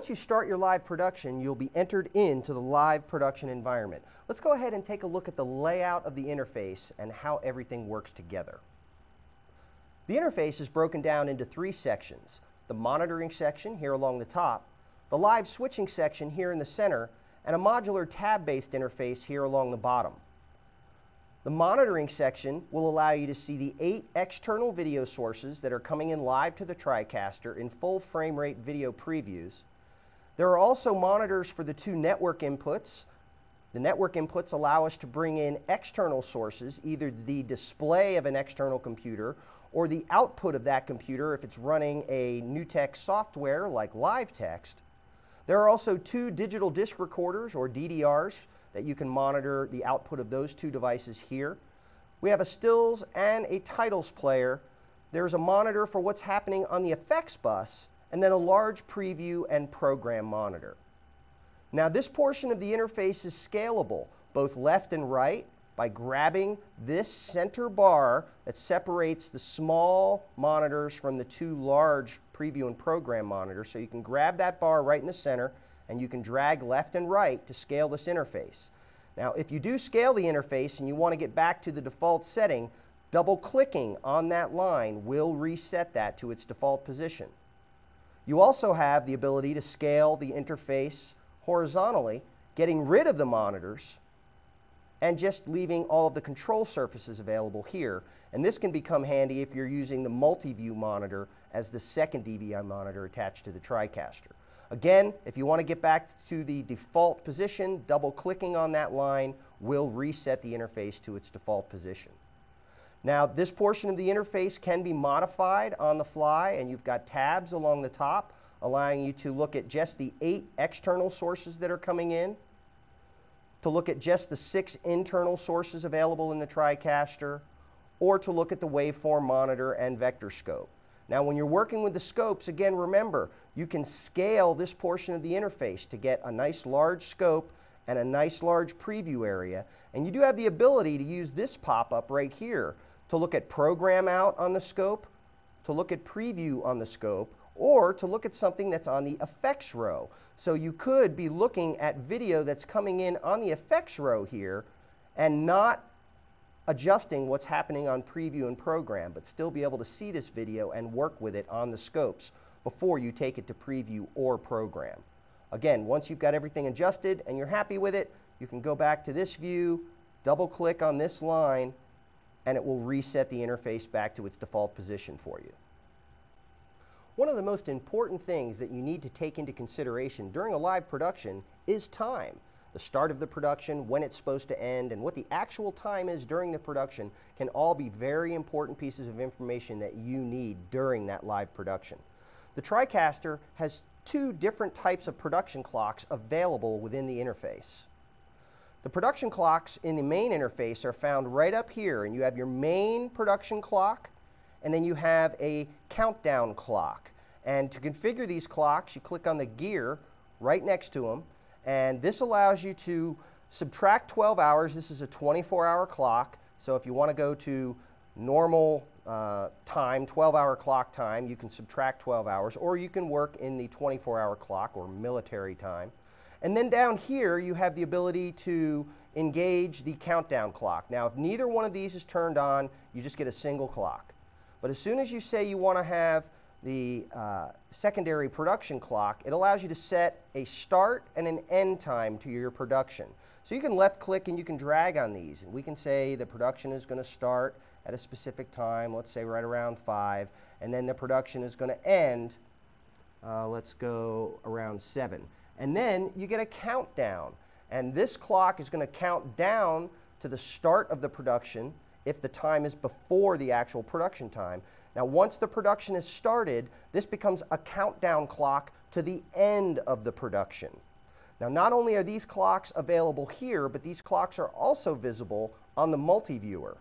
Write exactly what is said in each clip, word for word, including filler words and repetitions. once you start your live production, you'll be entered into the live production environment. Let's go ahead and take a look at the layout of the interface and how everything works together. The interface is broken down into three sections. The monitoring section here along the top, the live switching section here in the center, and a modular tab-based interface here along the bottom. The monitoring section will allow you to see the eight external video sources that are coming in live to the TriCaster in full frame rate video previews. There are also monitors for the two network inputs. The network inputs allow us to bring in external sources, either the display of an external computer or the output of that computer if it's running a NewTek software like LiveText. There are also two digital disc recorders or D D Rs that you can monitor the output of those two devices here. We have a stills and a titles player. There's a monitor for what's happening on the effects bus, and then a large preview and program monitor. Now this portion of the interface is scalable, both left and right, by grabbing this center bar that separates the small monitors from the two large preview and program monitors. So you can grab that bar right in the center, and you can drag left and right to scale this interface. Now, if you do scale the interface and you want to get back to the default setting, double-clicking on that line will reset that to its default position. You also have the ability to scale the interface horizontally, getting rid of the monitors and just leaving all of the control surfaces available here. And this can become handy if you're using the multi-view monitor as the second D V I monitor attached to the TriCaster. Again, if you want to get back to the default position, double-clicking on that line will reset the interface to its default position. Now, this portion of the interface can be modified on the fly, and you've got tabs along the top, allowing you to look at just the eight external sources that are coming in, to look at just the six internal sources available in the TriCaster, or to look at the waveform monitor and vector scope. Now, when you're working with the scopes, again, remember, you can scale this portion of the interface to get a nice large scope and a nice large preview area. And you do have the ability to use this pop-up right here to look at program out on the scope, to look at preview on the scope, or to look at something that's on the effects row. So you could be looking at video that's coming in on the effects row here and not adjusting what's happening on preview and program, but still be able to see this video and work with it on the scopes before you take it to preview or program. Again, once you've got everything adjusted and you're happy with it, you can go back to this view, double-click on this line, and it will reset the interface back to its default position for you. One of the most important things that you need to take into consideration during a live production is time. The start of the production, when it's supposed to end, and what the actual time is during the production can all be very important pieces of information that you need during that live production. The TriCaster has two different types of production clocks available within the interface. The production clocks in the main interface are found right up here, and you have your main production clock, and then you have a countdown clock. And to configure these clocks, you click on the gear right next to them, and this allows you to subtract twelve hours. This is a twenty-four hour clock, so if you want to go to normal uh, time, twelve hour clock time, you can subtract twelve hours, or you can work in the twenty-four hour clock or military time. And then down here, you have the ability to engage the countdown clock. Now, if neither one of these is turned on, you just get a single clock. But as soon as you say you want to have the uh, secondary production clock, it allows you to set a start and an end time to your production. So you can left click and you can drag on these, and we can say the production is going to start at a specific time, let's say right around five, and then the production is going to end, uh, let's go around seven. And then you get a countdown, and this clock is going to count down to the start of the production if the time is before the actual production time. Now, once the production is started, this becomes a countdown clock to the end of the production. Now, not only are these clocks available here, but these clocks are also visible on the multi-viewer.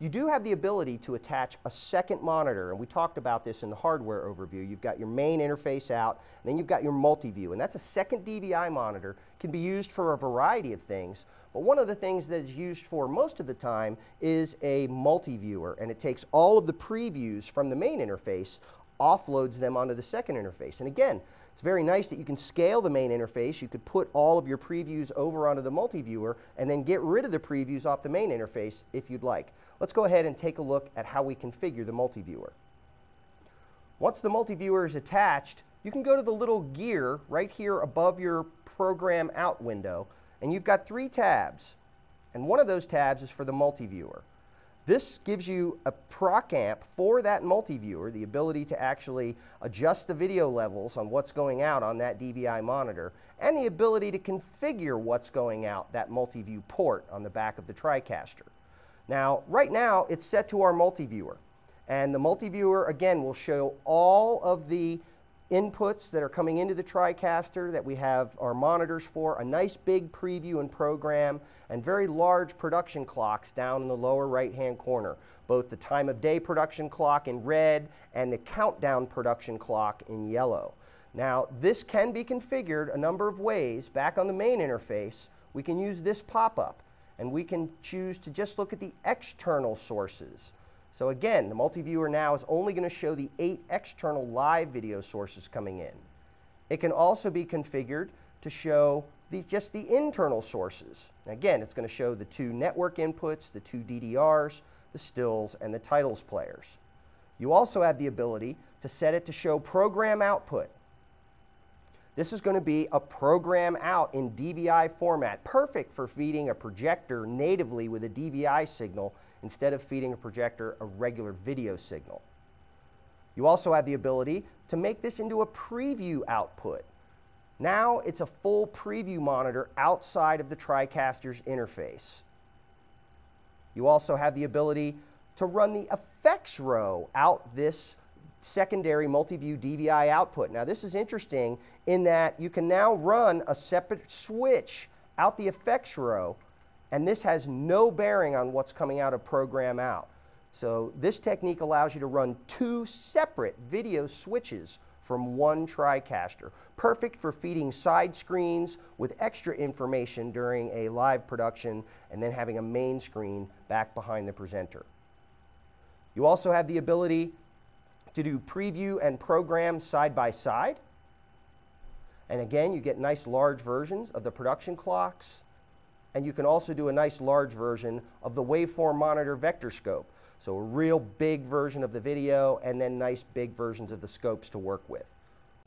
You do have the ability to attach a second monitor, and we talked about this in the hardware overview. You've got your main interface out, and then you've got your multi-view, and that's a second D V I monitor. It can be used for a variety of things. But one of the things that is used for most of the time is a multi-viewer, and it takes all of the previews from the main interface offloads them onto the second interface. And again, it's very nice that you can scale the main interface. You could put all of your previews over onto the multi-viewer and then get rid of the previews off the main interface if you'd like. Let's go ahead and take a look at how we configure the multi-viewer. Once the multi-viewer is attached, you can go to the little gear right here above your program out window, and you've got three tabs. And one of those tabs is for the multi-viewer. This gives you a proc amp for that multi-viewer, the ability to actually adjust the video levels on what's going out on that D V I monitor, and the ability to configure what's going out that multi-view port on the back of the TriCaster. Now, right now, it's set to our multi-viewer. And the multi-viewer, again, will show all of the inputs that are coming into the TriCaster that we have our monitors for, a nice big preview and program, and very large production clocks down in the lower right-hand corner, both the time of day production clock in red and the countdown production clock in yellow. Now, this can be configured a number of ways. Back on the main interface, we can use this pop-up, and we can choose to just look at the external sources. So again, the multi-viewer now is only going to show the eight external live video sources coming in. It can also be configured to show the, just the internal sources. Now again, it's going to show the two network inputs, the two D D Rs, the stills, and the titles players. You also have the ability to set it to show program output. This is going to be a program out in D V I format, perfect for feeding a projector natively with a D V I signal instead of feeding a projector a regular video signal. You also have the ability to make this into a preview output. Now it's a full preview monitor outside of the TriCaster's interface. You also have the ability to run the effects row out this secondary multi-view D V I output. Now this is interesting in that you can now run a separate switch out the effects row, and this has no bearing on what's coming out of program out. So this technique allows you to run two separate video switches from one TriCaster, perfect for feeding side screens with extra information during a live production and then having a main screen back behind the presenter. You also have the ability to do preview and program side by side. And again, you get nice large versions of the production clocks. And you can also do a nice large version of the waveform monitor vector scope. So a real big version of the video and then nice big versions of the scopes to work with.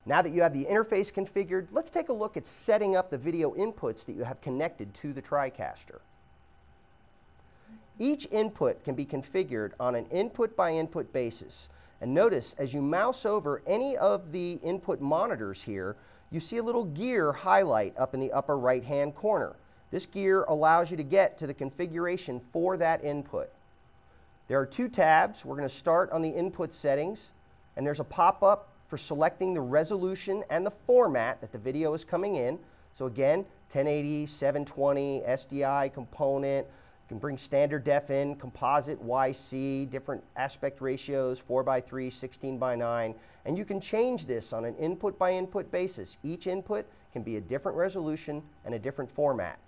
Now that you have the interface configured, let's take a look at setting up the video inputs that you have connected to the TriCaster. Each input can be configured on an input by input basis. And notice, as you mouse over any of the input monitors here, you see a little gear highlight up in the upper right-hand corner. This gear allows you to get to the configuration for that input. There are two tabs. We're going to start on the input settings, and there's a pop-up for selecting the resolution and the format that the video is coming in. So again, ten eighty, seven twenty, S D I component. You can bring standard def in, composite, Y C, different aspect ratios, four by three, sixteen by nine, and you can change this on an input by input basis. Each input can be a different resolution and a different format.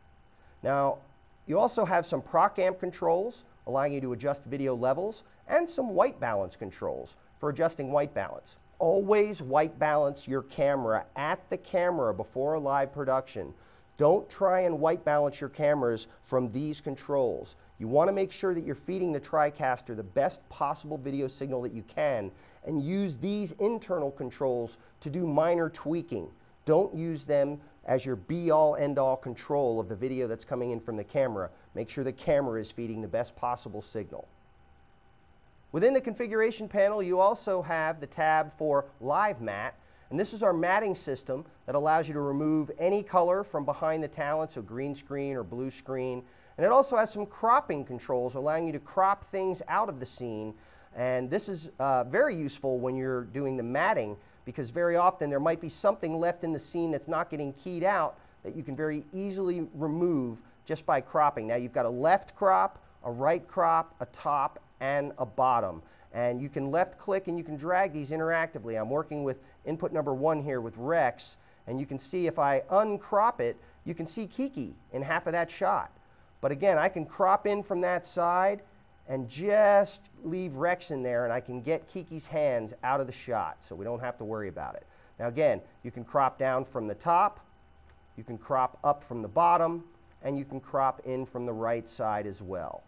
Now, you also have some proc amp controls, allowing you to adjust video levels, and some white balance controls for adjusting white balance. Always white balance your camera at the camera before a live production. Don't try and white balance your cameras from these controls. You want to make sure that you're feeding the TriCaster the best possible video signal that you can, and use these internal controls to do minor tweaking. Don't use them as your be-all, end-all control of the video that's coming in from the camera. Make sure the camera is feeding the best possible signal. Within the configuration panel, you also have the tab for LiveMat. And this is our matting system that allows you to remove any color from behind the talent, so green screen or blue screen. And it also has some cropping controls, allowing you to crop things out of the scene. And this is uh, very useful when you're doing the matting, because very often there might be something left in the scene that's not getting keyed out that you can very easily remove just by cropping. Now you've got a left crop, a right crop, a top, and a bottom. And you can left click and you can drag these interactively. I'm working with input number one here with Rex, and you can see if I uncrop it, you can see Kiki in half of that shot. But again, I can crop in from that side and just leave Rex in there, and I can get Kiki's hands out of the shot, so we don't have to worry about it. Now again, you can crop down from the top, you can crop up from the bottom, and you can crop in from the right side as well.